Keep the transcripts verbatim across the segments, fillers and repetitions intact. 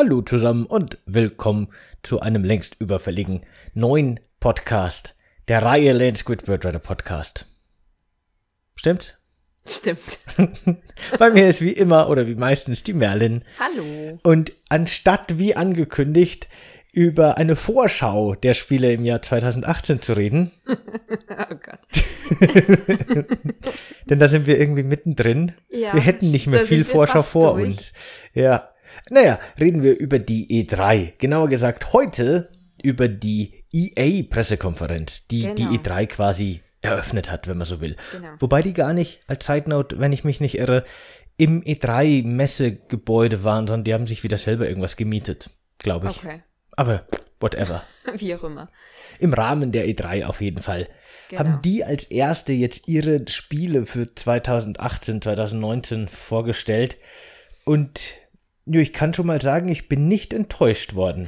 Hallo zusammen und willkommen zu einem längst überfälligen neuen Podcast der Reihe Landsquid Birdrider Podcast. Stimmt's? Stimmt. Bei mir ist wie immer oder wie meistens die Merlin. Hallo. Und anstatt, wie angekündigt, über eine Vorschau der Spiele im Jahr zweitausendachtzehn zu reden. Oh Gott. Denn da sind wir irgendwie mittendrin. Ja, wir hätten nicht mehr viel Vorschau vor durch. uns. Ja. Naja, reden wir über die E drei. Genauer gesagt heute über die E A-Pressekonferenz, die genau. die E drei quasi eröffnet hat, wenn man so will. Genau. Wobei die gar nicht, als Side Note, wenn ich mich nicht irre, im E drei-Messegebäude waren, sondern die haben sich wieder selber irgendwas gemietet, glaube ich. Okay. Aber whatever. Wie auch immer. Im Rahmen der E drei auf jeden Fall. Genau. Haben die als erste jetzt ihre Spiele für zweitausendachtzehn, zweitausendneunzehn vorgestellt. Und ich kann schon mal sagen, ich bin nicht enttäuscht worden.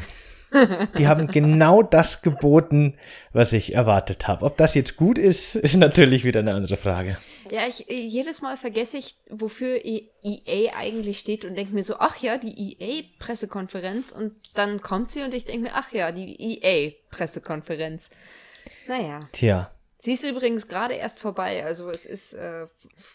Die haben genau das geboten, was ich erwartet habe. Ob das jetzt gut ist, ist natürlich wieder eine andere Frage. Ja, ich, jedes Mal vergesse ich, wofür E A eigentlich steht und denke mir so, ach ja, die E A-Pressekonferenz. Und dann kommt sie und ich denke mir, ach ja, die E A-Pressekonferenz. Naja. Tja. Sie ist übrigens gerade erst vorbei. Also es ist, äh,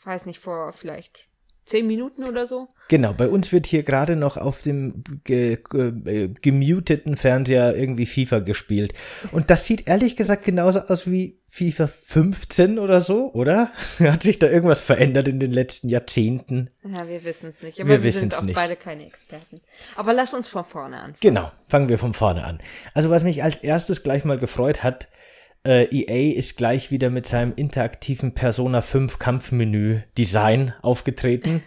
weiß nicht, vor vielleicht Zehn Minuten oder so? Genau, bei uns wird hier gerade noch auf dem ge ge gemuteten Fernseher irgendwie FIFA gespielt. Und das sieht ehrlich gesagt genauso aus wie FIFA fünfzehn oder so, oder? Hat sich da irgendwas verändert in den letzten Jahrzehnten? Ja, wir wissen es nicht. Aber wir, wir sind auch nicht. beide keine Experten. Aber lass uns von vorne anfangen. Genau, fangen wir von vorne an. Also was mich als erstes gleich mal gefreut hat, Uh, E A ist gleich wieder mit seinem interaktiven Persona fünf Kampfmenü-Design aufgetreten.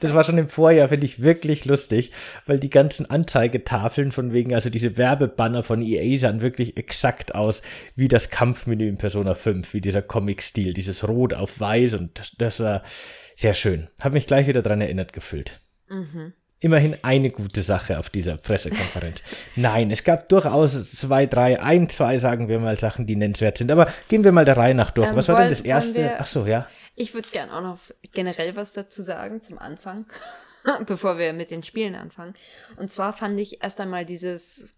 Das war schon im Vorjahr, finde ich, wirklich lustig, weil die ganzen Anzeigetafeln von wegen, also diese Werbebanner von E A sahen wirklich exakt aus wie das Kampfmenü in Persona fünf, wie dieser Comic-Stil, dieses Rot auf Weiß, und das, das war sehr schön. Habe mich gleich wieder dran erinnert gefühlt. Mhm. Immerhin eine gute Sache auf dieser Pressekonferenz. Nein, es gab durchaus zwei, drei, ein, zwei, sagen wir mal, Sachen, die nennenswert sind. Aber gehen wir mal der Reihe nach durch. Ähm, was war wollen, denn das Erste? Wir, Ach so, ja. Ich würde gerne auch noch generell was dazu sagen zum Anfang, bevor wir mit den Spielen anfangen. Und zwar fand ich erst einmal dieses,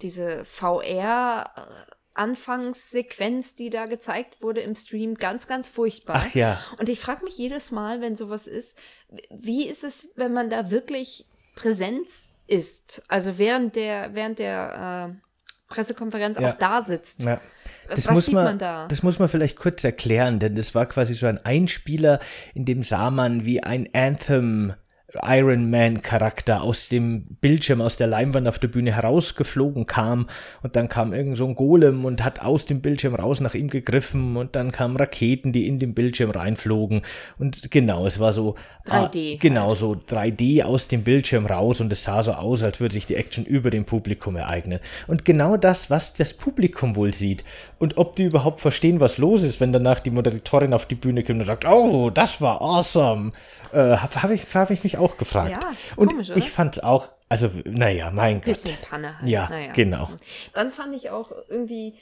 diese V R-Anfangssequenz, die da gezeigt wurde im Stream, ganz, ganz furchtbar. Ach ja. Und ich frage mich jedes Mal, wenn sowas ist, wie ist es, wenn man da wirklich Präsenz ist, also während der, während der äh, Pressekonferenz ja. auch da sitzt. Ja. Das Was muss sieht man, man da? Das muss man vielleicht kurz erklären, denn das war quasi so ein Einspieler, in dem sah man, wie ein Anthem Iron Man Charakter aus dem Bildschirm, aus der Leinwand auf der Bühne herausgeflogen kam, und dann kam irgend so ein Golem und hat aus dem Bildschirm raus nach ihm gegriffen, und dann kamen Raketen, die in den Bildschirm reinflogen, und genau, es war so drei D. Ah, genau, halt. so drei D aus dem Bildschirm raus, und es sah so aus, als würde sich die Action über dem Publikum ereignen. Und genau das, was das Publikum wohl sieht und ob die überhaupt verstehen, was los ist, wenn danach die Moderatorin auf die Bühne kommt und sagt, oh, das war awesome, äh, habe ich, hab ich mich auch Auch gefragt. Ja, und komisch, ich fand es auch, also naja, mein Gott. Ein bisschen Panne halt. Ja, naja. Genau. Dann fand ich auch irgendwie,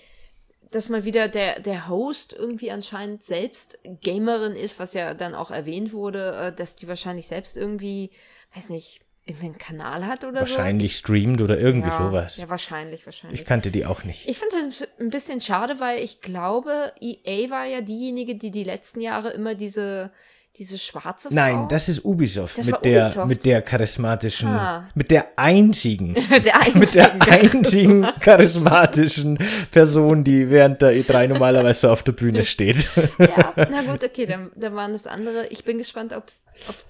dass mal wieder der, der Host irgendwie anscheinend selbst Gamerin ist, was ja dann auch erwähnt wurde, dass die wahrscheinlich selbst irgendwie, weiß nicht, irgendeinen Kanal hat oder wahrscheinlich so. Wahrscheinlich streamt oder irgendwie ja, sowas. Ja, wahrscheinlich, wahrscheinlich. Ich kannte die auch nicht. Ich finde das ein bisschen schade, weil ich glaube, E A war ja diejenige, die die letzten Jahre immer diese Diese schwarze Frau? Nein, das ist Ubisoft, das mit der Ubisoft. mit der charismatischen, ah. mit der einzigen, der einzigen mit der einzigen charismatischen Person, die während der E drei normalerweise so auf der Bühne steht. Ja, na gut, okay, dann, dann waren das andere. Ich bin gespannt, ob es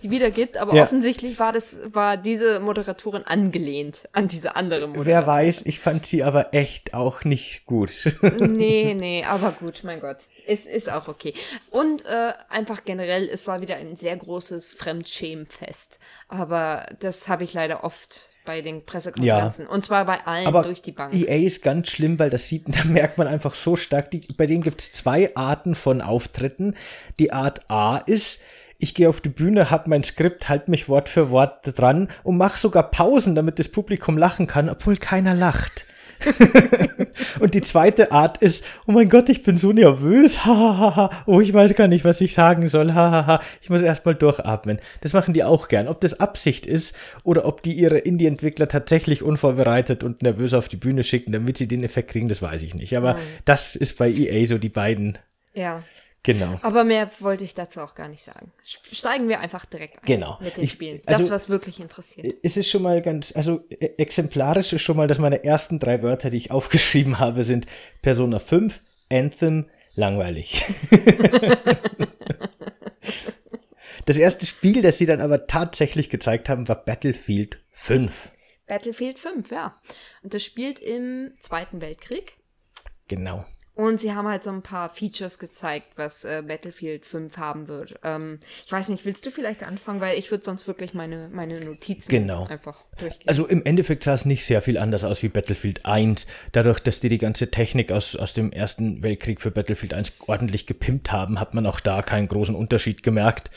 die wieder gibt, aber ja. offensichtlich war das war diese Moderatorin angelehnt an diese andere Moderatorin. Wer weiß, ich fand sie aber echt auch nicht gut. Nee, nee, aber gut, mein Gott, es ist auch okay. Und äh, einfach generell, es war wieder ein sehr großes Fremdschämenfest. Aber das habe ich leider oft bei den Pressekonferenzen. Ja. Und zwar bei allen aber durch die Bank. E A ist ganz schlimm, weil das sieht, da merkt man einfach so stark, die, bei denen gibt es zwei Arten von Auftritten. Die Art A ist, ich gehe auf die Bühne, habe mein Skript, halte mich Wort für Wort dran und mache sogar Pausen, damit das Publikum lachen kann, obwohl keiner lacht. Und die zweite Art ist, oh mein Gott, ich bin so nervös, hahaha, oh, ich weiß gar nicht, was ich sagen soll, hahaha, ich muss erstmal durchatmen. Das machen die auch gern. Ob das Absicht ist oder ob die ihre Indie-Entwickler tatsächlich unvorbereitet und nervös auf die Bühne schicken, damit sie den Effekt kriegen, das weiß ich nicht. Aber Nein. das ist bei E A so die beiden. Ja. Genau. Aber mehr wollte ich dazu auch gar nicht sagen. Steigen wir einfach direkt ein genau. mit den ich, Spielen. Das, also, was wirklich interessiert. Es ist schon mal ganz, also exemplarisch ist schon mal, dass meine ersten drei Wörter, die ich aufgeschrieben habe, sind Persona fünf, Anthem, langweilig. Das erste Spiel, das sie dann aber tatsächlich gezeigt haben, war Battlefield fünf. Battlefield fünf, ja. Und das spielt im Zweiten Weltkrieg. Genau. Und sie haben halt so ein paar Features gezeigt, was äh, Battlefield fünf haben wird. Ähm, ich weiß nicht, willst du vielleicht anfangen? Weil ich würde sonst wirklich meine, meine Notizen genau. einfach durchgehen. Also im Endeffekt sah es nicht sehr viel anders aus wie Battlefield eins. Dadurch, dass die die ganze Technik aus, aus dem Ersten Weltkrieg für Battlefield eins ordentlich gepimpt haben, hat man auch da keinen großen Unterschied gemerkt.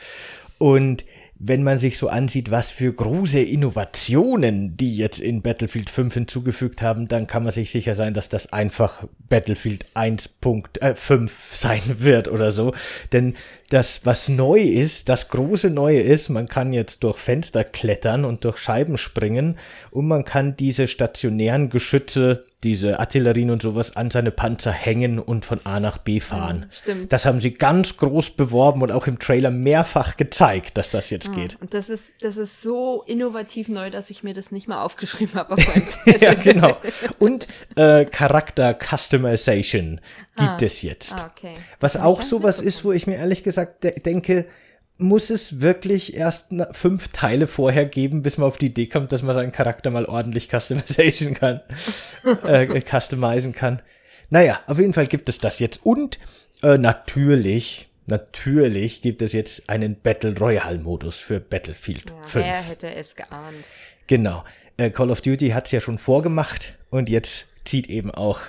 Und wenn man sich so ansieht, was für große Innovationen die jetzt in Battlefield fünf hinzugefügt haben, dann kann man sich sicher sein, dass das einfach Battlefield eins Punkt fünf sein wird oder so. Denn das, was neu ist, das große Neue ist, man kann jetzt durch Fenster klettern und durch Scheiben springen und man kann diese stationären Geschütze, diese Artillerien und sowas an seine Panzer hängen und von A nach B fahren. Stimmt. Das haben sie ganz groß beworben und auch im Trailer mehrfach gezeigt, dass das jetzt ah, geht. Und das ist, das ist so innovativ neu, dass ich mir das nicht mal aufgeschrieben habe. Auf ja, genau. Und äh, Charakter-Customization ah, gibt es jetzt. Ah, okay. Was auch sowas ist, wo ich mir ehrlich gesagt de- denke, muss es wirklich erst fünf Teile vorher geben, bis man auf die Idee kommt, dass man seinen Charakter mal ordentlich customization kann, äh, customizen kann. Naja, auf jeden Fall gibt es das jetzt. Und äh, natürlich, natürlich gibt es jetzt einen Battle Royale-Modus für Battlefield ja, fünf. Wer hätte es geahnt? Genau. Äh, Call of Duty hat es ja schon vorgemacht und jetzt zieht eben auch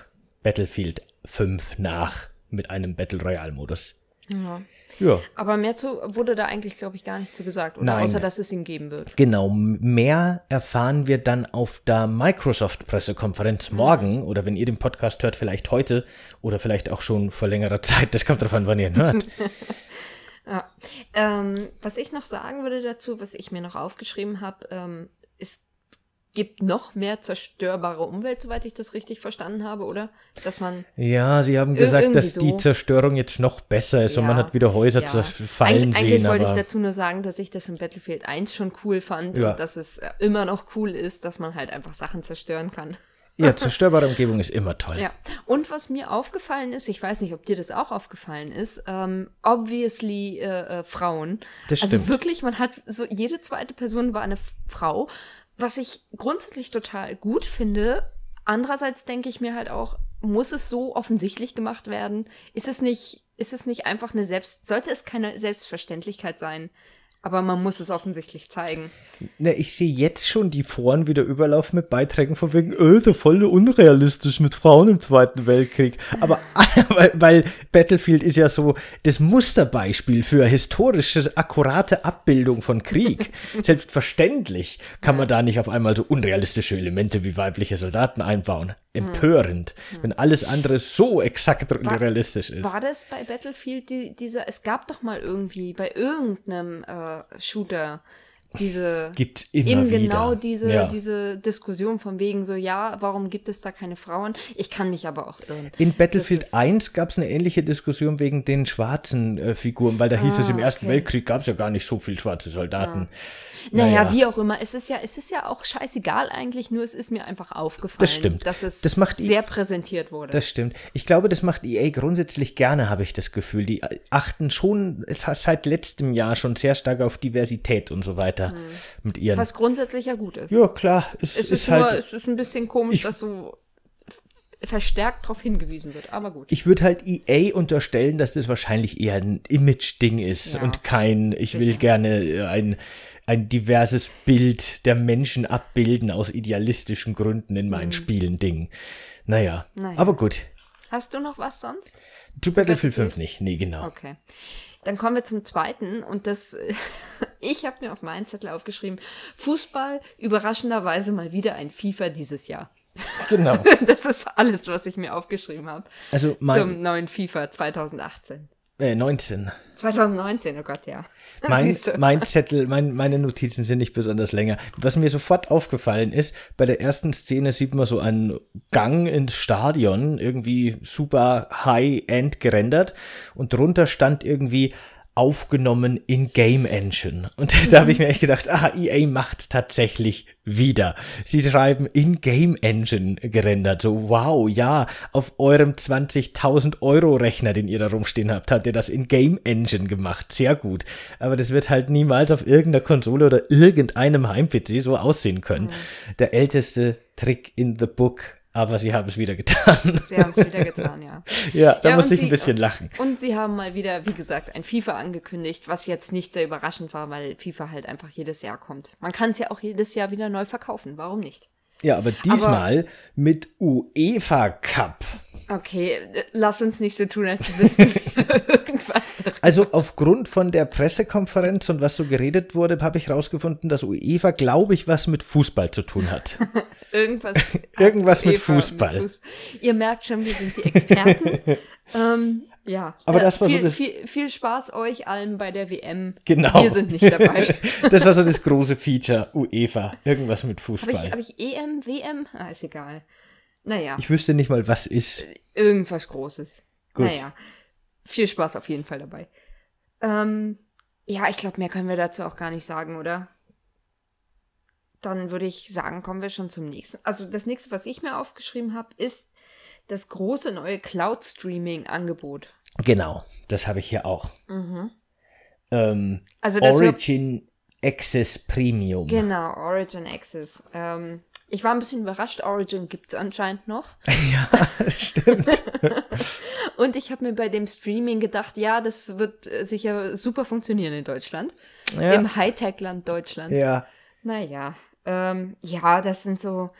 Battlefield fünf nach mit einem Battle Royale-Modus. Ja. ja. Aber mehr zu wurde da eigentlich, glaube ich, gar nicht zu gesagt, oder? Nein. Außer, dass es ihn geben wird. Genau, mehr erfahren wir dann auf der Microsoft-Pressekonferenz mhm. morgen oder wenn ihr den Podcast hört, vielleicht heute oder vielleicht auch schon vor längerer Zeit. Das kommt drauf an, wann ihr ihn hört. ja. ähm, was ich noch sagen würde dazu, was ich mir noch aufgeschrieben habe, ähm, ist, gibt noch mehr zerstörbare Umwelt, soweit ich das richtig verstanden habe, oder? Dass man ja, sie haben gesagt, dass so die Zerstörung jetzt noch besser ist ja, und man hat wieder Häuser ja. zerfallen Eig- sehen. Eigentlich wollte ich dazu nur sagen, dass ich das in Battlefield eins schon cool fand ja. und dass es immer noch cool ist, dass man halt einfach Sachen zerstören kann. Ja, zerstörbare Umgebung ist immer toll. Ja. Und was mir aufgefallen ist, ich weiß nicht, ob dir das auch aufgefallen ist, ähm, obviously äh, äh, Frauen. Das also stimmt. wirklich, man hat so, jede zweite Person war eine Frau. Was ich grundsätzlich total gut finde, andererseits denke ich mir halt auch, muss es so offensichtlich gemacht werden? Ist es nicht, ist es nicht einfach eine Selbst, sollte es keine Selbstverständlichkeit sein? Aber man muss es offensichtlich zeigen. Na, ich sehe jetzt schon die Foren wieder überlaufen mit Beiträgen von wegen, öh, so voll unrealistisch mit Frauen im Zweiten Weltkrieg. Aber weil Battlefield ist ja so das Musterbeispiel für historische, akkurate Abbildung von Krieg. Selbstverständlich kann man da nicht auf einmal so unrealistische Elemente wie weibliche Soldaten einbauen. Empörend, hm. wenn alles andere so exakt war, realistisch ist. War das bei Battlefield die, dieser, es gab doch mal irgendwie bei irgendeinem äh, Shooter, diese gibt immer eben wieder. Genau diese, ja. diese Diskussion von wegen so, ja, warum gibt es da keine Frauen? Ich kann mich aber auch irren. In Battlefield eins gab es eine ähnliche Diskussion wegen den schwarzen äh, Figuren, weil da hieß ah, es, im Ersten okay. Weltkrieg gab es ja gar nicht so viele schwarze Soldaten. Ja. Naja, naja, wie auch immer. Es ist ja, es ist ja auch scheißegal eigentlich, nur es ist mir einfach aufgefallen, das stimmt. dass es das macht sehr I- präsentiert wurde. Das stimmt. Ich glaube, das macht E A grundsätzlich gerne, habe ich das Gefühl. Die achten schon seit letztem Jahr schon sehr stark auf Diversität und so weiter. Mit ihren. Was grundsätzlich ja gut ist. Ja, klar. Es, es, ist, ist, halt, nur, es ist ein bisschen komisch, ich, dass so verstärkt darauf hingewiesen wird, aber gut. Ich würde halt E A unterstellen, dass das wahrscheinlich eher ein Image-Ding ist ja. und kein, ich Sicher. will gerne ein, ein diverses Bild der Menschen abbilden aus idealistischen Gründen in meinen mhm. Spielen-Ding. Naja, naja, aber gut. Hast du noch was sonst? Zu Battlefield fünf nicht, nee, genau. Okay. Dann kommen wir zum zweiten und das, ich habe mir auf meinen Zettel aufgeschrieben, Fußball, überraschenderweise mal wieder ein FIFA dieses Jahr. Genau. Das ist alles, was ich mir aufgeschrieben habe. Also mein, zum neuen FIFA zwanzig achtzehn. Äh, neunzehn. zwanzig neunzehn, oh Gott, ja. Mein, mein Zettel, mein, meine Notizen sind nicht besonders länger. Was mir sofort aufgefallen ist, bei der ersten Szene sieht man so einen Gang ins Stadion, irgendwie super high-end gerendert. Und drunter stand irgendwie aufgenommen in Game Engine. Und da habe ich mir echt gedacht, ah, E A macht tatsächlich wieder. Sie schreiben in Game Engine gerendert. So, wow, ja, auf eurem zwanzigtausend Euro Rechner, den ihr da rumstehen habt, habt ihr das in Game Engine gemacht. Sehr gut. Aber das wird halt niemals auf irgendeiner Konsole oder irgendeinem Heim-P C so aussehen können. Mhm. Der älteste Trick in the book. Aber sie haben es wieder getan. Sie haben es wieder getan, ja. Ja, da ja, muss ich sie, ein bisschen lachen. Und sie haben mal wieder, wie gesagt, ein FIFA angekündigt, was jetzt nicht sehr überraschend war, weil FIFA halt einfach jedes Jahr kommt. Man kann es ja auch jedes Jahr wieder neu verkaufen, warum nicht? Ja, aber diesmal aber, mit UEFA Cup. Okay, lass uns nicht so tun, als wir wissen irgendwas darüber. Also aufgrund von der Pressekonferenz und was so geredet wurde, habe ich rausgefunden, dass UEFA, glaube ich, was mit Fußball zu tun hat. Irgendwas Irgendwas mit Fußball. mit Fußball. Ihr merkt schon, wir sind die Experten. ähm, ja, aber das war viel, so das viel, viel Spaß euch allen bei der W M. Genau. Wir sind nicht dabei. Das war so das große Feature, UEFA. Irgendwas mit Fußball. Habe ich, hab ich E M, W M? Ah, ist egal. Naja. Ich wüsste nicht mal, was ist. Irgendwas Großes. Gut. Naja. Viel Spaß auf jeden Fall dabei. Ähm, ja, ich glaube, mehr können wir dazu auch gar nicht sagen, oder? Dann würde ich sagen, kommen wir schon zum nächsten. Also das nächste, was ich mir aufgeschrieben habe, ist das große neue Cloud-Streaming-Angebot. Genau, das habe ich hier auch. Mhm. Ähm, also das Origin Access Premium. Genau, Origin Access. Ähm, ich war ein bisschen überrascht, Origin gibt es anscheinend noch. Ja, stimmt. Und ich habe mir bei dem Streaming gedacht, ja, das wird sicher super funktionieren in Deutschland. Ja. Im Hightech-Land Deutschland. Ja. Naja, ähm, ja, das sind so,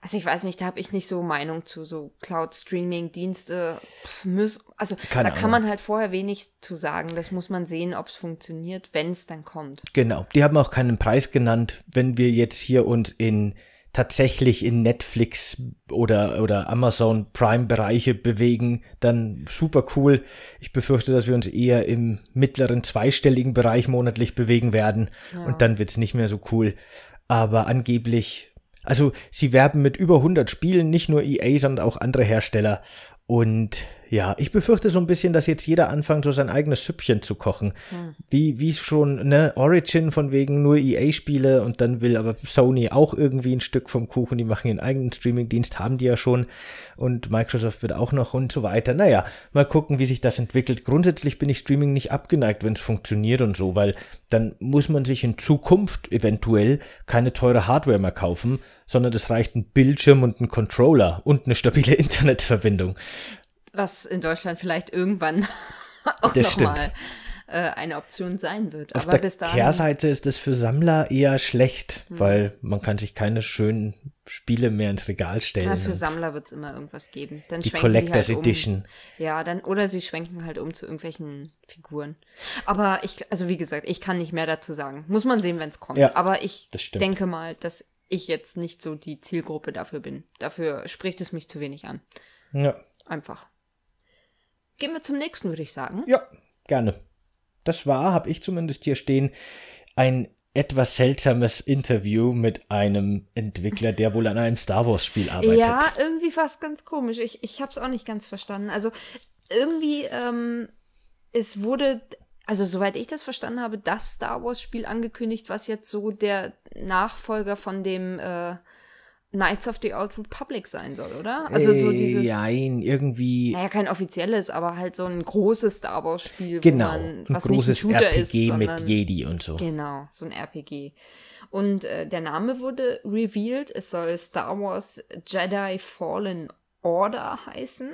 also ich weiß nicht, da habe ich nicht so Meinung zu, so Cloud-Streaming-Dienste müssen, also Keine da Ahnung. Kann man halt vorher wenig zu sagen, das muss man sehen, ob es funktioniert, wenn es dann kommt. Genau, die haben auch keinen Preis genannt, wenn wir jetzt hier uns in, tatsächlich in Netflix oder, oder Amazon Prime-Bereiche bewegen, dann super cool. Ich befürchte, dass wir uns eher im mittleren zweistelligen Bereich monatlich bewegen werden. Ja. Und dann wird es nicht mehr so cool. Aber angeblich, also sie werben mit über hundert Spielen, nicht nur E A, sondern auch andere Hersteller. Und ja, ich befürchte so ein bisschen, dass jetzt jeder anfängt, so sein eigenes Süppchen zu kochen. Hm. Wie, wie schon, ne, Origin von wegen nur E A-Spiele und dann will aber Sony auch irgendwie ein Stück vom Kuchen, die machen ihren eigenen Streaming-Dienst, haben die ja schon und Microsoft wird auch noch und so weiter. Naja, mal gucken, wie sich das entwickelt. Grundsätzlich bin ich Streaming nicht abgeneigt, wenn es funktioniert und so, weil dann muss man sich in Zukunft eventuell keine teure Hardware mehr kaufen, sondern es reicht ein Bildschirm und ein Controller und eine stabile Internetverbindung. Was in Deutschland vielleicht irgendwann auch nochmal äh, eine Option sein wird. Auf aber der bis dahin Kehrseite ist es für Sammler eher schlecht, mhm. weil man kann sich keine schönen Spiele mehr ins Regal stellen. Ja, für Sammler wird es immer irgendwas geben. Dann die Collectors halt um. Edition. Ja, dann oder sie schwenken halt um zu irgendwelchen Figuren. Aber ich, also wie gesagt, ich kann nicht mehr dazu sagen. Muss man sehen, wenn es kommt. Ja, aber ich denke mal, dass ich jetzt nicht so die Zielgruppe dafür bin. Dafür spricht es mich zu wenig an. Ja. Einfach. Gehen wir zum nächsten, würde ich sagen. Ja, gerne. Das war, habe ich zumindest hier stehen, ein etwas seltsames Interview mit einem Entwickler, der wohl an einem Star Wars Spiel arbeitet. Ja, irgendwie war es ganz komisch. Ich, ich habe es auch nicht ganz verstanden. Also irgendwie, ähm, es wurde, also soweit ich das verstanden habe, das Star Wars Spiel angekündigt, was jetzt so der Nachfolger von dem äh, Knights of the Old Republic sein soll, oder? Also so dieses, nein, irgendwie, naja, kein offizielles, aber halt so ein großes Star Wars Spiel, genau, wo man, was ein großes nicht ein Shooter R P G ist, sondern mit Jedi und so. Genau, so ein R P G. Und äh, der Name wurde revealed, es soll Star Wars Jedi Fallen Order heißen.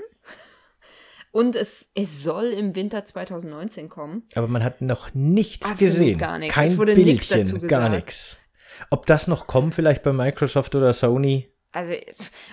Und es, es soll im Winter zwanzig neunzehn kommen. Aber man hat noch nichts Absolut gesehen. Gar nichts. Kein es wurde Bildchen, nichts dazu gesagt. Gar nichts. Ob das noch kommt, vielleicht bei Microsoft oder Sony, Also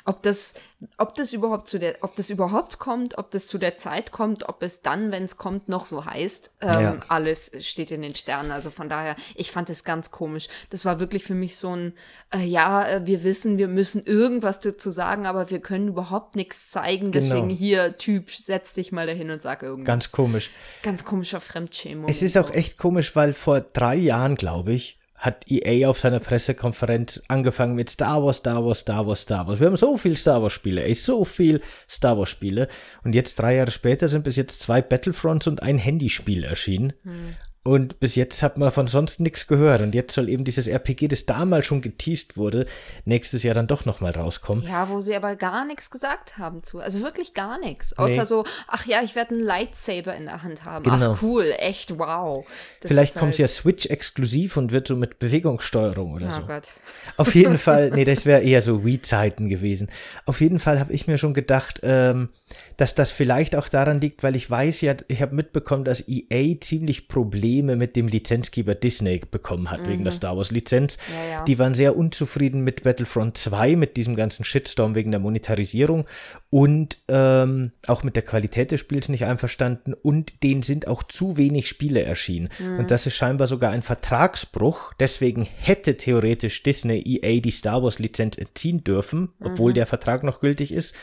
ob das, ob das überhaupt zu der, ob das überhaupt kommt, ob das zu der Zeit kommt, ob es dann, wenn es kommt, noch so heißt, ähm, ja. alles steht in den Sternen. Also von daher, ich fand das ganz komisch. Das war wirklich für mich so ein, äh, ja, wir wissen, wir müssen irgendwas dazu sagen, aber wir können überhaupt nichts zeigen. Deswegen genau. hier, Typ, setz dich mal dahin und sag irgendwas. Ganz komisch. Ganz komischer Fremdschämung. Es ist auch echt komisch, weil vor drei Jahren, glaube ich, hat E A auf seiner Pressekonferenz angefangen mit Star Wars, Star Wars, Star Wars, Star Wars. Wir haben so viel Star Wars Spiele, ey, so viel Star Wars Spiele. Und jetzt drei Jahre später sind bis jetzt zwei Battlefronts und ein Handyspiel erschienen. Hm. Und bis jetzt hat man von sonst nichts gehört. Und jetzt soll eben dieses R P G, das damals schon geteased wurde, nächstes Jahr dann doch nochmal rauskommen. Ja, wo sie aber gar nichts gesagt haben zu. Also wirklich gar nichts. Außer nee. so, ach ja, ich werde einen Lightsaber in der Hand haben. Genau. Ach cool, echt, wow. Das Vielleicht kommt es halt ja Switch-exklusiv und wird so mit Bewegungssteuerung oder oh so. Oh Gott. Auf jeden Fall, nee, das wäre eher so Wii-Zeiten gewesen. Auf jeden Fall habe ich mir schon gedacht, ähm, dass das vielleicht auch daran liegt, weil ich weiß ja, ich habe mitbekommen, dass E A ziemlich Probleme mit dem Lizenzgeber Disney bekommen hat, mhm. wegen der Star Wars Lizenz. Ja, ja. Die waren sehr unzufrieden mit Battlefront zwei, mit diesem ganzen Shitstorm wegen der Monetarisierung und ähm, auch mit der Qualität des Spiels nicht einverstanden und denen sind auch zu wenig Spiele erschienen. Mhm. Und das ist scheinbar sogar ein Vertragsbruch. Deswegen hätte theoretisch Disney E A die Star Wars Lizenz entziehen dürfen, obwohl mhm. der Vertrag noch gültig ist.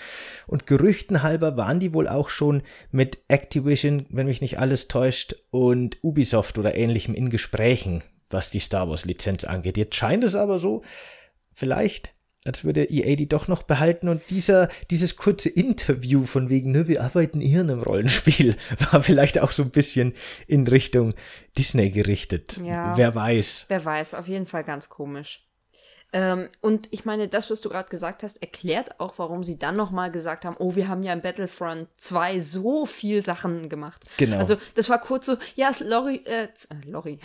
Und Gerüchten halber waren die wohl auch schon mit Activision, wenn mich nicht alles täuscht, und Ubisoft oder ähnlichem in Gesprächen, was die Star Wars Lizenz angeht. Jetzt scheint es aber so, vielleicht, als würde E A die doch noch behalten und dieser, dieses kurze Interview von wegen, ne, wir arbeiten hier in einem Rollenspiel, war vielleicht auch so ein bisschen in Richtung Disney gerichtet. Ja, wer weiß. Wer weiß, auf jeden Fall ganz komisch. Und ich meine, das, was du gerade gesagt hast, erklärt auch, warum sie dann nochmal gesagt haben, oh, wir haben ja in Battlefront zwei so viel Sachen gemacht. Genau. Also das war kurz so, ja, sorry, äh, sorry.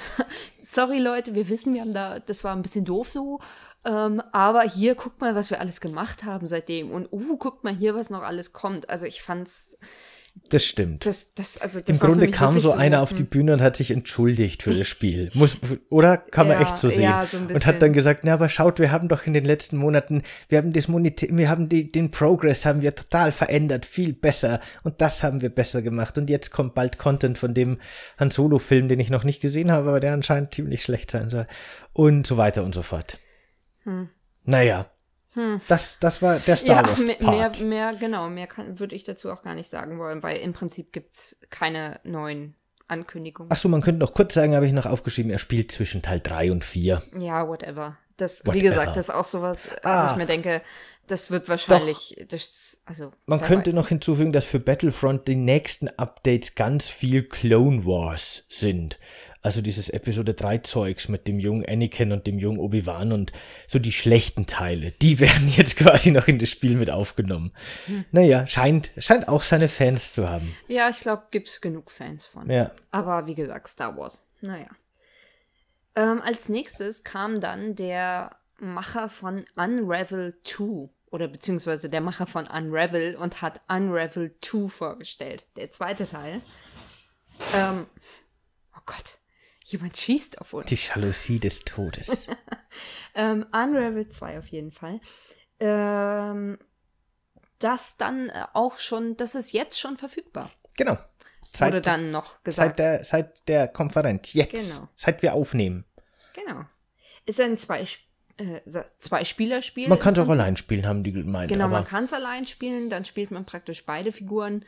sorry Leute, wir wissen, wir haben da, das war ein bisschen doof so, ähm, aber hier, guckt mal, was wir alles gemacht haben seitdem. Und oh, guckt mal hier, was noch alles kommt. Also ich fand's... Das stimmt. Das, das, also das Im Grunde kam so einer so, auf die Bühne und hat sich entschuldigt für das Spiel. Muss, oder? Kann man ja, echt so sehen. Ja, so und hat dann gesagt, na, aber schaut, wir haben doch in den letzten Monaten, wir haben das Monit wir haben die, den Progress haben wir total verändert, viel besser. Und das haben wir besser gemacht. Und jetzt kommt bald Content von dem Han Solo-Film, den ich noch nicht gesehen habe, aber der anscheinend ziemlich schlecht sein soll. Und so weiter und so fort. Hm. Naja. Hm. Das, das war der Star Wars ja, Part. Mehr, mehr, genau, mehr würde ich dazu auch gar nicht sagen wollen, weil im Prinzip gibt es keine neuen Ankündigungen. Achso, man könnte noch kurz sagen, habe ich noch aufgeschrieben, er spielt zwischen Teil drei und vier. Ja, whatever. Das, whatever. Wie gesagt, das ist auch sowas, ah, wo ich mir denke, das wird wahrscheinlich... Das, also, man könnte weiß. noch hinzufügen, dass für Battlefront die nächsten Updates ganz viel Clone Wars sind. Also dieses Episode drei Zeugs mit dem jungen Anakin und dem jungen Obi-Wan und so die schlechten Teile, die werden jetzt quasi noch in das Spiel mit aufgenommen. Hm. Naja, scheint, scheint auch seine Fans zu haben. Ja, ich glaube, gibt es genug Fans von. Ja. Aber wie gesagt, Star Wars, naja. Ähm, als nächstes kam dann der Macher von Unravel zwei oder beziehungsweise der Macher von Unravel und hat Unravel zwei vorgestellt. Der zweite Teil. Ähm, oh Gott. Jemand schießt auf uns. Die Jalousie des Todes. ähm, Unravel zwei auf jeden Fall. Ähm, das dann auch schon, das ist jetzt schon verfügbar. Genau. Seit, wurde dann noch gesagt. Seit der, seit der Konferenz, jetzt. Genau. Seit wir aufnehmen. Genau. Ist ein zwei, äh, Zwei-Spieler-Spiel. Man kann es auch allein spielen, haben die gemeint. Genau, aber man kann es allein spielen, dann spielt man praktisch beide Figuren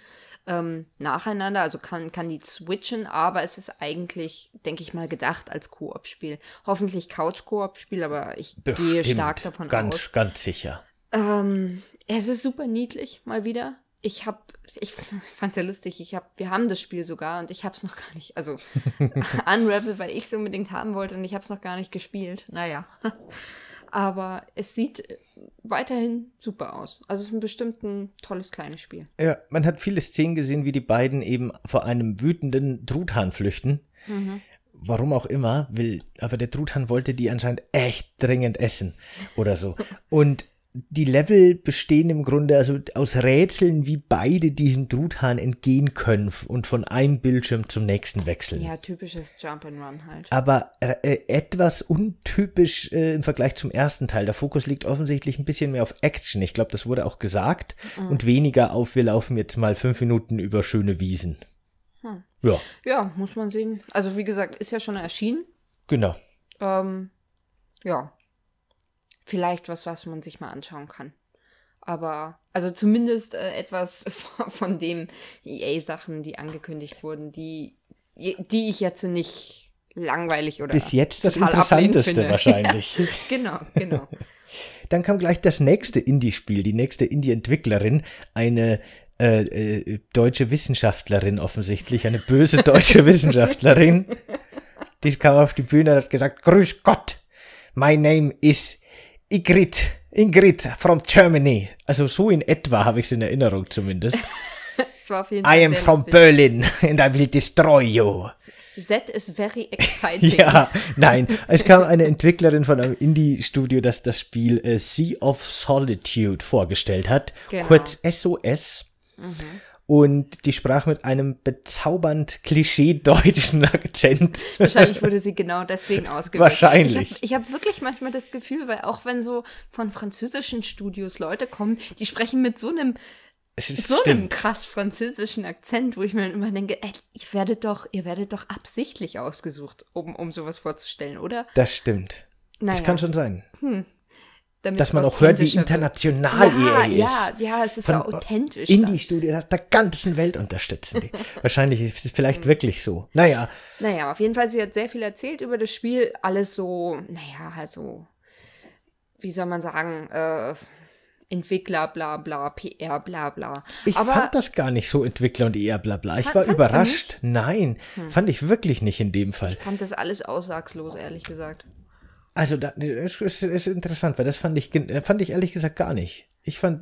ähm, nacheinander, also kann, kann die switchen, aber es ist eigentlich, denke ich mal, gedacht als Koop-Spiel. Hoffentlich Couch-Koop-Spiel, aber ich Bestimmt, gehe stark davon ganz, aus. Ganz, ganz sicher. Ähm, es ist super niedlich, mal wieder. Ich habe, ich fand's ja lustig, ich hab, wir haben das Spiel sogar und ich hab's noch gar nicht, also Unravel, weil ich es unbedingt haben wollte und ich hab's noch gar nicht gespielt, naja. Aber es sieht weiterhin super aus. Also es ist ein bestimmt ein tolles kleines Spiel. Ja, man hat viele Szenen gesehen, wie die beiden eben vor einem wütenden Truthahn flüchten. Mhm. Warum auch immer, will, aber der Truthahn wollte die anscheinend echt dringend essen oder so. Und die Level bestehen im Grunde also aus Rätseln, wie beide diesem Truthahn entgehen können und von einem Bildschirm zum nächsten wechseln. Ja, typisches Jump'n'Run halt. Aber äh, etwas untypisch äh, im Vergleich zum ersten Teil. Der Fokus liegt offensichtlich ein bisschen mehr auf Action. Ich glaube, das wurde auch gesagt. Mhm. Und weniger auf, wir laufen jetzt mal fünf Minuten über schöne Wiesen. Hm. Ja. Ja, muss man sehen. Also wie gesagt, ist ja schon erschienen. Genau. Ähm, ja. Vielleicht was, was man sich mal anschauen kann. Aber, also zumindest äh, etwas von, von den E A-Sachen, die angekündigt wurden, die, die ich jetzt nicht langweilig oder bis jetzt das Interessanteste wahrscheinlich. Ja, genau, genau. Dann kam gleich das nächste Indie-Spiel, die nächste Indie-Entwicklerin, eine äh, äh, deutsche Wissenschaftlerin offensichtlich, eine böse deutsche Wissenschaftlerin. Die kam auf die Bühne und hat gesagt, grüß Gott, my name is Ingrid, Ingrid from Germany. Also so in etwa habe ich es in Erinnerung zumindest. Das war auf jeden Fall I am from lustig. Berlin and I will destroy you. That is very exciting. Ja, nein. Es kam eine Entwicklerin von einem Indie-Studio, das das Spiel äh, Sea of Solitude vorgestellt hat. Genau. Kurz S O S. Mhm. Und die sprach mit einem bezaubernd klischee-deutschen Akzent. Wahrscheinlich wurde sie genau deswegen ausgewählt. Wahrscheinlich. Ich habe hab wirklich manchmal das Gefühl, weil auch wenn so von französischen Studios Leute kommen, die sprechen mit so einem so einem krass französischen Akzent, wo ich mir dann immer denke, ey, ich werde doch, ihr werdet doch absichtlich ausgesucht, um, um sowas vorzustellen, oder? Das stimmt. Naja. Das kann schon sein. Hm. Damit dass man auch hört, wie international ja, E A ist. Ja, ja, es ist auch authentisch. Indie-Studios aus der ganzen Welt unterstützen die. Wahrscheinlich ist es vielleicht wirklich so. Naja. Naja, auf jeden Fall, sie hat sehr viel erzählt über das Spiel. Alles so, naja, also, wie soll man sagen, äh, Entwickler, bla, bla, P R, bla, bla. Ich aber fand das gar nicht so Entwickler und E R, bla, bla. Ich fand, war überrascht. Nein, hm. fand ich wirklich nicht in dem Fall. Ich fand das alles aussagslos, ehrlich gesagt. Also, das ist, ist interessant, weil das fand ich, fand ich ehrlich gesagt gar nicht. Ich fand,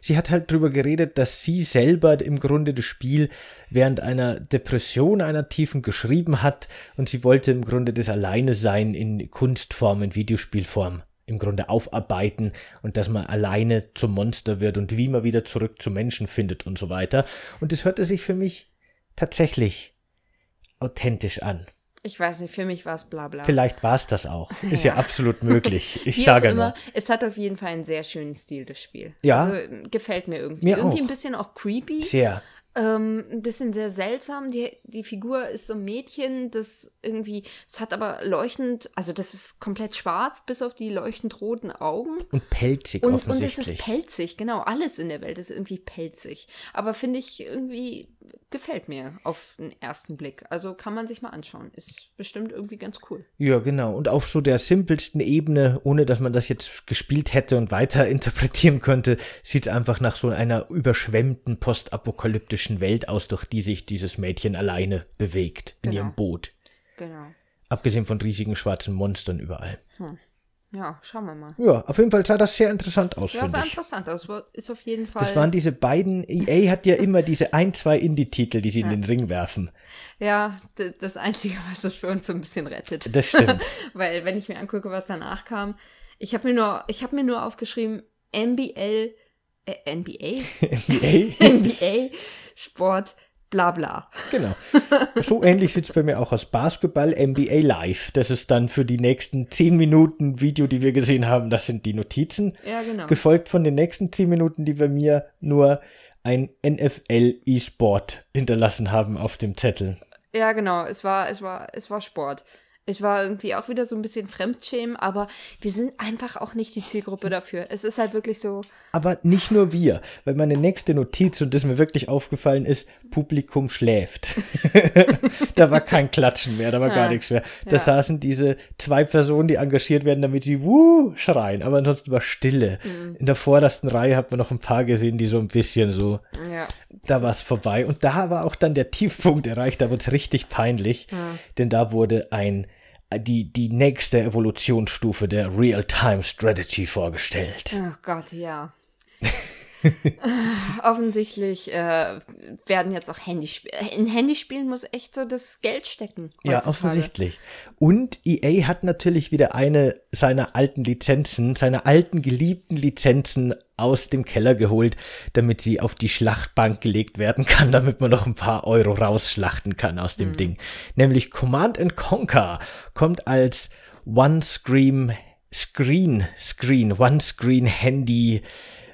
sie hat halt drüber geredet, dass sie selber im Grunde das Spiel während einer Depression, einer tiefen geschrieben hat und sie wollte im Grunde das Alleine-Sein in Kunstform, in Videospielform im Grunde aufarbeiten und dass man alleine zum Monster wird und wie man wieder zurück zu Menschen findet und so weiter. Und das hörte sich für mich tatsächlich authentisch an. Ich weiß nicht, für mich war es bla bla. Vielleicht war es das auch. Ist ja, ja absolut möglich. Ich sage nur. Es hat auf jeden Fall einen sehr schönen Stil, das Spiel. Ja. Also, gefällt mir irgendwie. Mir irgendwie auch. Ein bisschen auch creepy. Sehr. Ähm, ein bisschen sehr seltsam. Die, die Figur ist so ein Mädchen, das irgendwie, es hat aber leuchtend, also das ist komplett schwarz, bis auf die leuchtend roten Augen. Und pelzig und, offensichtlich. Und es ist pelzig, genau. Alles in der Welt ist irgendwie pelzig. Aber finde ich irgendwie, gefällt mir auf den ersten Blick. Also kann man sich mal anschauen. Ist bestimmt irgendwie ganz cool. Ja, genau. Und auf so der simpelsten Ebene, ohne dass man das jetzt gespielt hätte und weiter interpretieren könnte, sieht es einfach nach so einer überschwemmten postapokalyptischen Welt aus, durch die sich dieses Mädchen alleine bewegt, in genau. ihrem Boot. Genau. Abgesehen von riesigen schwarzen Monstern überall. Hm. Ja, schauen wir mal. Ja, auf jeden Fall sah das sehr interessant aus, finde ich. Ja, sah interessant aus, ist auf jeden Fall. Das waren diese beiden, E A hat ja immer diese ein, zwei Indie-Titel, die sie ja. in den Ring werfen. Ja, das Einzige, was das für uns so ein bisschen rettet. Das stimmt. Weil, wenn ich mir angucke, was danach kam, ich habe mir nur, ich habe mir nur aufgeschrieben, N B L N B A? N B A? N B A, Sport, bla bla. Genau. So ähnlich sieht es bei mir auch aus. Basketball, N B A Live. Das ist dann für die nächsten zehn Minuten Video, die wir gesehen haben, das sind die Notizen. Ja, genau. Gefolgt von den nächsten zehn Minuten, die bei mir nur ein N F L E-Sport hinterlassen haben auf dem Zettel. Ja, genau. Es war, es war, es war Sport. Ich war irgendwie auch wieder so ein bisschen Fremdschämen, aber wir sind einfach auch nicht die Zielgruppe dafür. Es ist halt wirklich so. Aber nicht nur wir, weil meine nächste Notiz, und das mir wirklich aufgefallen ist, Publikum schläft. Da war kein Klatschen mehr, da war ja. gar nichts mehr. Da ja. saßen diese zwei Personen, die engagiert werden, damit sie wuh schreien, aber ansonsten war Stille. Mhm. In der vordersten Reihe hat man noch ein paar gesehen, die so ein bisschen so, ja. da war es vorbei. Und da war auch dann der Tiefpunkt erreicht, da wurde es richtig peinlich, ja. denn da wurde ein Die, die nächste Evolutionsstufe der Real-Time-Strategy vorgestellt. Oh Gott, ja. Offensichtlich äh, werden jetzt auch Handyspiele. In Handyspielen muss echt so das Geld stecken. Ja, offensichtlich. Und E A hat natürlich wieder eine seiner alten Lizenzen, seiner alten geliebten Lizenzen aus dem Keller geholt, damit sie auf die Schlachtbank gelegt werden kann, damit man noch ein paar Euro rausschlachten kann aus dem mhm. Ding. Nämlich Command and Conquer kommt als One-Screen, Screen, Screen, One-Screen-Handy-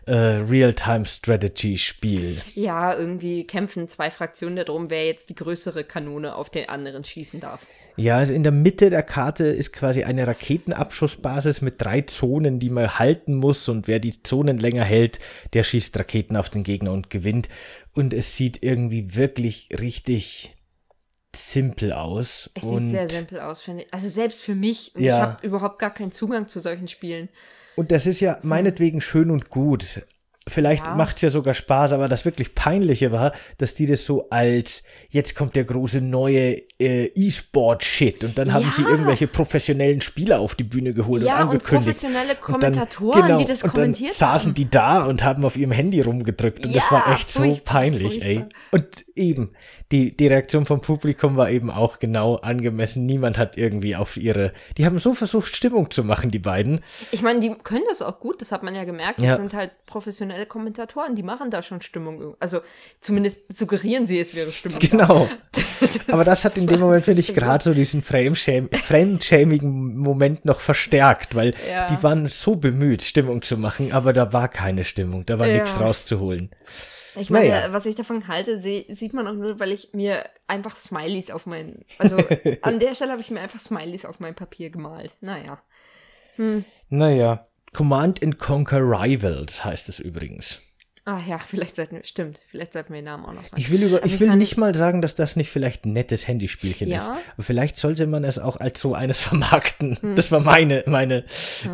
Uh, Real-Time-Strategy-Spiel. Ja, irgendwie kämpfen zwei Fraktionen darum, wer jetzt die größere Kanone auf den anderen schießen darf. Ja, also in der Mitte der Karte ist quasi eine Raketenabschussbasis mit drei Zonen, die man halten muss, und wer die Zonen länger hält, der schießt Raketen auf den Gegner und gewinnt. Und es sieht irgendwie wirklich richtig simpel aus. Es und sieht sehr simpel aus, finde ich. Also selbst für mich. Und ja. Ich habe überhaupt gar keinen Zugang zu solchen Spielen. Und das ist ja meinetwegen schön und gut. Vielleicht ja. macht es ja sogar Spaß, aber das wirklich Peinliche war, dass die das so als, jetzt kommt der große neue äh, E-Sport-Shit, und dann haben ja. sie irgendwelche professionellen Spieler auf die Bühne geholt ja, und angekündigt. Ja, und professionelle Kommentatoren, und dann, genau, die das kommentiert haben. Und dann saßen haben. die da und haben auf ihrem Handy rumgedrückt, und ja, das war echt so furchtbar, peinlich, furchtbar. ey. Und eben, die, die Reaktion vom Publikum war eben auch genau angemessen. Niemand hat irgendwie auf ihre, die haben so versucht, Stimmung zu machen, die beiden. Ich meine, die können das auch gut, das hat man ja gemerkt, die ja. sind halt professionell Kommentatoren, die machen da schon Stimmung. Also zumindest suggerieren sie, es wäre Stimmung. Genau. Das, aber das hat in dem Moment, finde ich, gerade so diesen fremdschämigen Moment noch verstärkt, weil ja. die waren so bemüht, Stimmung zu machen, aber da war keine Stimmung, da war ja. nichts rauszuholen. Ich meine, naja. was ich davon halte, seh, sieht man auch nur, weil ich mir einfach Smileys auf mein, also an der Stelle habe ich mir einfach Smileys auf mein Papier gemalt. Naja. Hm. Naja. Command and Conquer Rivals heißt es übrigens. Ah ja, vielleicht sollten wir, stimmt, vielleicht sollten wir den Namen auch noch sagen. Ich will, über, also ich will nicht mal sagen, dass das nicht vielleicht ein nettes Handyspielchen ja. ist. Aber vielleicht sollte man es auch als so eines vermarkten. Hm. Das war meine, meine,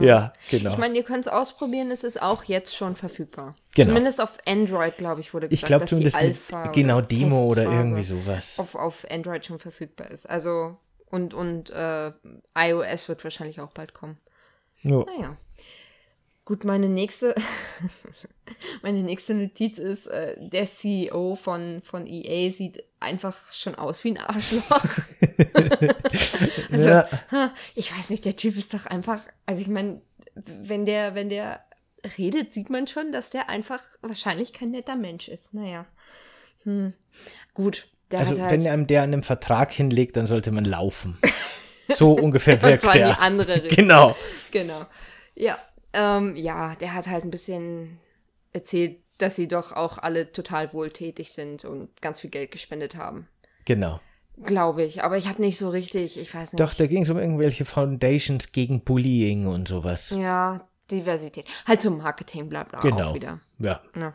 ja, ja genau. Ich meine, ihr könnt es ausprobieren, es ist auch jetzt schon verfügbar. Genau. Zumindest auf Android, glaube ich, wurde gesagt, ich glaub, dass die Alpha eine, genau, oder Demo oder irgendwie sowas auf, auf Android schon verfügbar ist. Also, und, und äh, iOS wird wahrscheinlich auch bald kommen. Ja. Naja. Gut, meine nächste, meine nächste Notiz ist, äh, der C E O von, von E A sieht einfach schon aus wie ein Arschloch. also, ja. ich weiß nicht, der Typ ist doch einfach, also ich meine, wenn der, wenn der redet, sieht man schon, dass der einfach wahrscheinlich kein netter Mensch ist. Naja, hm. gut. Der also hat halt, wenn einem der an einem Vertrag hinlegt, dann sollte man laufen. So ungefähr wirkt der. Und zwar in die andere Richtung. Genau. Genau, ja. Ähm, ja, der hat halt ein bisschen erzählt, dass sie doch auch alle total wohltätig sind und ganz viel Geld gespendet haben. Genau. Glaube ich, aber ich habe nicht so richtig, ich weiß nicht. Doch, da ging es um irgendwelche Foundations gegen Bullying und sowas. Ja, Diversität. Halt so Marketing, bla bla, genau. auch wieder. Ja. ja.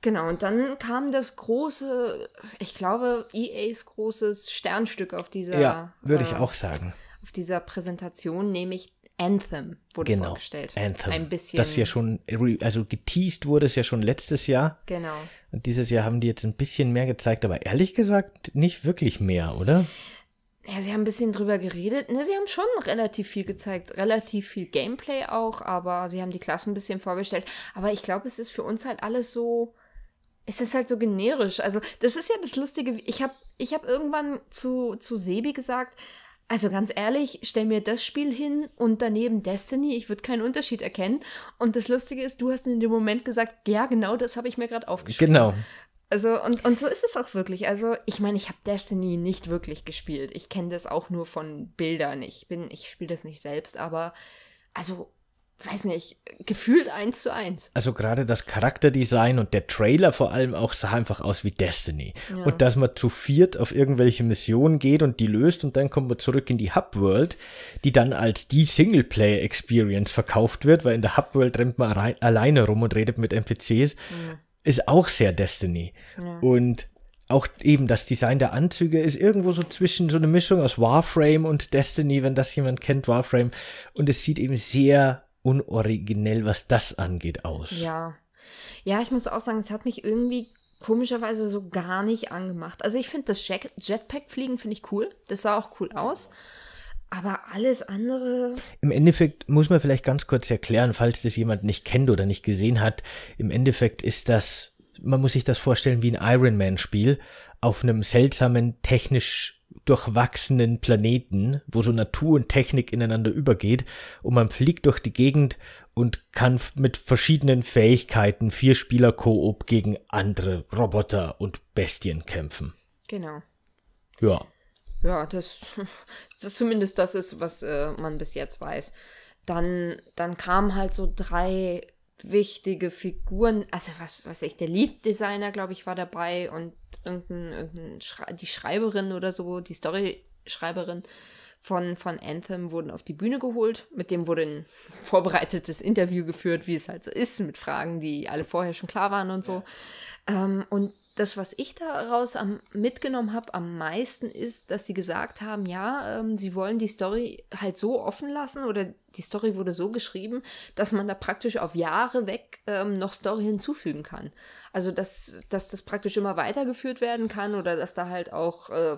Genau, und dann kam das große, ich glaube, E As großes Sternstück auf dieser... Ja, würde ich äh, auch sagen. Auf dieser Präsentation, nämlich Anthem wurde genau, vorgestellt. Anthem. Ein bisschen. Das ja schon, also geteased wurde es ja schon letztes Jahr. Genau. Und dieses Jahr haben die jetzt ein bisschen mehr gezeigt, aber ehrlich gesagt nicht wirklich mehr, oder? Ja, sie haben ein bisschen drüber geredet. Ne, sie haben schon relativ viel gezeigt, relativ viel Gameplay auch, aber sie haben die Klassen ein bisschen vorgestellt. Aber ich glaube, es ist für uns halt alles so, es ist halt so generisch. Also das ist ja das Lustige. Ich habe ich hab irgendwann zu, zu Sebi gesagt, also ganz ehrlich, stell mir das Spiel hin und daneben Destiny, ich würde keinen Unterschied erkennen. Und das Lustige ist, du hast in dem Moment gesagt, ja genau, das habe ich mir gerade aufgeschrieben. Genau. Also und, und so ist es auch wirklich. Also ich meine, ich habe Destiny nicht wirklich gespielt. Ich kenne das auch nur von Bildern. Ich bin, ich spiele das nicht selbst, aber also... weiß nicht, gefühlt eins zu eins. Also gerade das Charakterdesign und der Trailer vor allem auch sah einfach aus wie Destiny. Ja. Und dass man zu viert auf irgendwelche Missionen geht und die löst und dann kommt man zurück in die Hub-World, die dann als die Singleplayer-Experience verkauft wird, weil in der Hub-World rennt man rein, alleine rum und redet mit N P Cs, ja. ist auch sehr Destiny. Ja. Und auch eben das Design der Anzüge ist irgendwo so zwischen so eine Mischung aus Warframe und Destiny, wenn das jemand kennt, Warframe. Und es sieht eben sehr unoriginell, was das angeht, aus. Ja. Ja, ich muss auch sagen, es hat mich irgendwie komischerweise so gar nicht angemacht. Also ich finde das Jetpack-Fliegen finde ich cool. Das sah auch cool aus. Aber alles andere... Im Endeffekt muss man vielleicht ganz kurz erklären, falls das jemand nicht kennt oder nicht gesehen hat. Im Endeffekt ist das, man muss sich das vorstellen wie ein Iron Man-Spiel auf einem seltsamen, technisch durchwachsenen Planeten, wo so Natur und Technik ineinander übergeht, und man fliegt durch die Gegend und kann mit verschiedenen Fähigkeiten vier Spieler Koop gegen andere Roboter und Bestien kämpfen. Genau. Ja. Ja, das, das zumindest das ist, was äh, man bis jetzt weiß. Dann, dann kamen halt so drei wichtige Figuren, also was weiß ich, der Lead-Designer, glaube ich, war dabei, und irgendein, irgendein Schrei- die Schreiberin oder so, die Story-Schreiberin von, von Anthem wurden auf die Bühne geholt. Mit dem wurde ein vorbereitetes Interview geführt, wie es halt so ist, mit Fragen, die alle vorher schon klar waren und so. Ja. Ähm, und das, was ich daraus am, mitgenommen habe am meisten, ist, dass sie gesagt haben, ja, ähm, sie wollen die Story halt so offen lassen, oder die Story wurde so geschrieben, dass man da praktisch auf Jahre weg ähm, noch Story hinzufügen kann. Also, dass, dass das praktisch immer weitergeführt werden kann, oder dass da halt auch äh,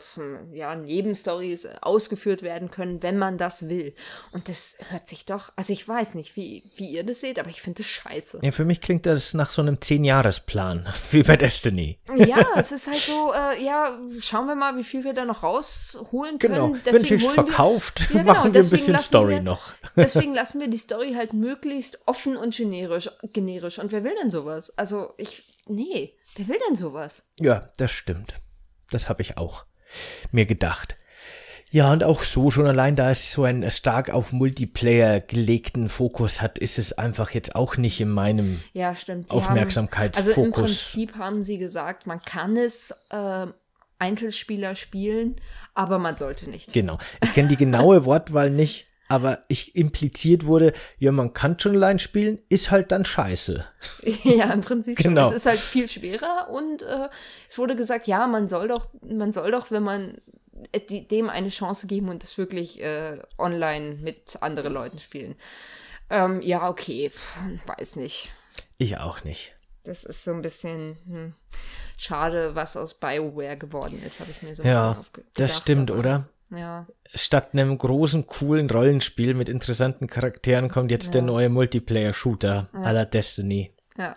ja, Nebenstories ausgeführt werden können, wenn man das will. Und das hört sich doch, also ich weiß nicht, wie, wie ihr das seht, aber ich finde das scheiße. Ja, für mich klingt das nach so einem zehn-Jahres-Plan, wie bei Destiny. Ja, es ist halt so, äh, ja, schauen wir mal, wie viel wir da noch rausholen können. Genau, wenn sich's verkauft, wir, ja, genau, machen wir ein bisschen Story wir, noch. Deswegen lassen wir die Story halt möglichst offen und generisch. generisch. Und wer will denn sowas? Also ich, nee, wer will denn sowas? Ja, das stimmt. Das habe ich auch mir gedacht. Ja, und auch so schon allein, da es so einen stark auf Multiplayer gelegten Fokus hat, ist es einfach jetzt auch nicht in meinem ja, stimmt. Aufmerksamkeitsfokus. Haben, also im Prinzip haben sie gesagt, man kann es äh, Einzelspieler spielen, aber man sollte nicht. Genau. Ich kenne die genaue Wortwahl nicht, aber ich impliziert wurde, ja, man kann schon allein spielen, ist halt dann scheiße. Ja, im Prinzip genau. Schon. Es ist halt viel schwerer, und äh, es wurde gesagt, ja, man soll doch, man soll doch, wenn man dem eine Chance geben und das wirklich äh, online mit anderen Leuten spielen. Ähm, ja, okay, weiß nicht. Ich auch nicht. Das ist so ein bisschen hm, schade, was aus BioWare geworden ist, habe ich mir so ein ja, bisschen aufgedacht. Ja, das stimmt, aber, oder? Ja. Statt einem großen, coolen Rollenspiel mit interessanten Charakteren kommt jetzt ja. der neue Multiplayer-Shooter ja. à la Destiny. Ja.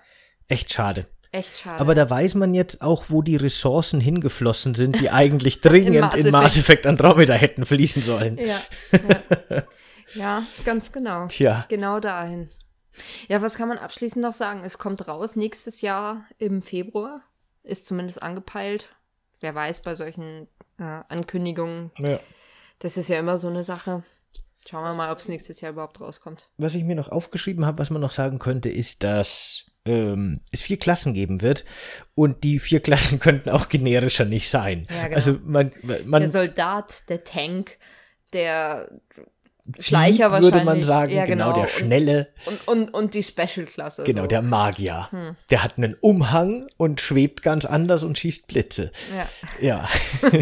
Echt schade. Echt schade. Aber da weiß man jetzt auch, wo die Ressourcen hingeflossen sind, die eigentlich dringend in Mass, in Mass Effect Andromeda hätten fließen sollen. Ja, ja. Ja, ganz genau. Tja. Genau dahin. Ja, was kann man abschließend noch sagen? Es kommt raus nächstes Jahr im Februar. Ist zumindest angepeilt. Wer weiß bei solchen äh, Ankündigungen. Ja. Das ist ja immer so eine Sache. Schauen wir mal, ob es nächstes Jahr überhaupt rauskommt. Was ich mir noch aufgeschrieben habe, was man noch sagen könnte, ist, dass Ähm, es vier Klassen geben wird, und die vier Klassen könnten auch generischer nicht sein. Ja, genau. Also man, man, der Soldat, der Tank, der Schleicher wahrscheinlich. Würde man sagen, ja, genau, genau, der Schnelle. Und, und, und die Special-Klasse. Genau, so. Der Magier. Hm. Der hat einen Umhang und schwebt ganz anders und schießt Blitze. Ja. Ja.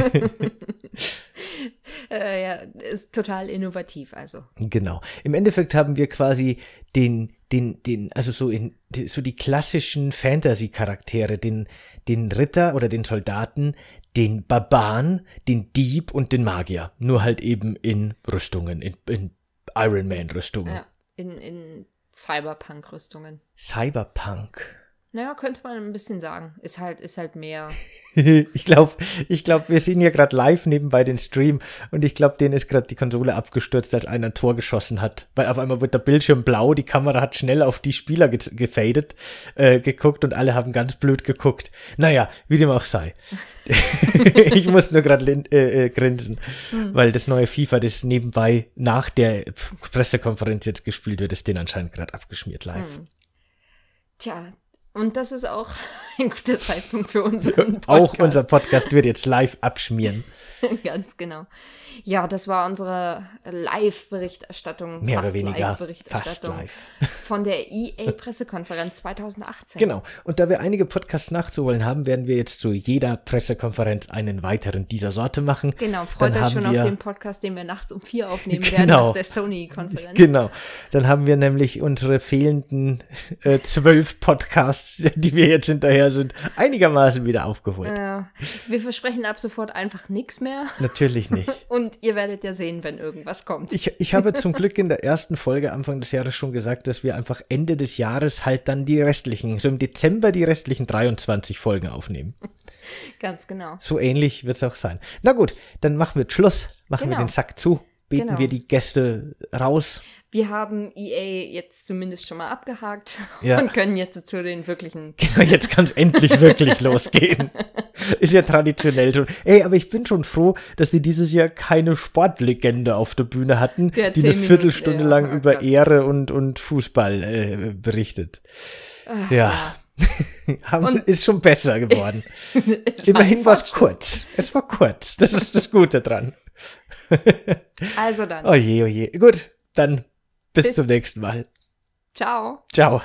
äh, ja, ist total innovativ, also. Genau. Im Endeffekt haben wir quasi den Den, den, also so in, so die klassischen Fantasy-Charaktere, den, den Ritter oder den Soldaten, den Barbaren, den Dieb und den Magier. Nur halt eben in Rüstungen, in, in Iron Man-Rüstungen. Ja, in, in Cyberpunk-Rüstungen. Cyberpunk. Naja, könnte man ein bisschen sagen. Ist halt, ist halt mehr. ich glaube, ich glaub, wir sind ja gerade live nebenbei den Stream, und ich glaube, denen ist gerade die Konsole abgestürzt, als einer ein Tor geschossen hat. Weil auf einmal wird der Bildschirm blau, die Kamera hat schnell auf die Spieler ge- gefadet, äh, geguckt, und alle haben ganz blöd geguckt. Naja, wie dem auch sei. Ich muss nur gerade lin- äh, äh, grinsen, hm. weil das neue FIFA, das nebenbei nach der Pressekonferenz jetzt gespielt wird, ist denen anscheinend gerade abgeschmiert live. Hm. Tja, und das ist auch ein guter Zeitpunkt für unseren Podcast. Auch unser Podcast wird jetzt live abschmieren. Ganz genau. Ja, das war unsere Live-Berichterstattung. Mehr oder weniger. Fast live. Von der E A-Pressekonferenz zwanzig achtzehn. Genau. Und da wir einige Podcasts nachzuholen haben, werden wir jetzt zu jeder Pressekonferenz einen weiteren dieser Sorte machen. Genau. Freut euch schon auf den Podcast, den wir nachts um vier aufnehmen werden, nach der Sony-Konferenz. Genau. Dann haben wir nämlich unsere fehlenden äh, zwölf Podcasts, die wir jetzt hinterher sind, einigermaßen wieder aufgeholt. Äh, wir versprechen ab sofort einfach nichts mehr. mehr. Natürlich nicht. Und ihr werdet ja sehen, wenn irgendwas kommt. Ich, ich habe zum Glück in der ersten Folge Anfang des Jahres schon gesagt, dass wir einfach Ende des Jahres halt dann die restlichen, so im Dezember die restlichen dreiundzwanzig Folgen aufnehmen. Ganz genau. So ähnlich wird es auch sein. Na gut, dann machen wir Schluss, machen genau. wir den Sack zu, beten genau. wir die Gäste raus. Wir haben E A jetzt zumindest schon mal abgehakt ja. und können jetzt zu den wirklichen... Genau, jetzt kann es endlich wirklich losgehen. Ist ja traditionell schon. Ey, aber ich bin schon froh, dass die dieses Jahr keine Sportlegende auf der Bühne hatten, der die eine Minuten, Viertelstunde äh, lang ja, über Gott. Ehre und, und Fußball äh, berichtet. Ach, ja. ja. Haben, ist schon besser geworden. Immerhin war es kurz. Es war kurz. Das ist das Gute dran. Also dann. Oje, oje. Gut, dann bis, bis zum nächsten Mal. Ciao. Ciao.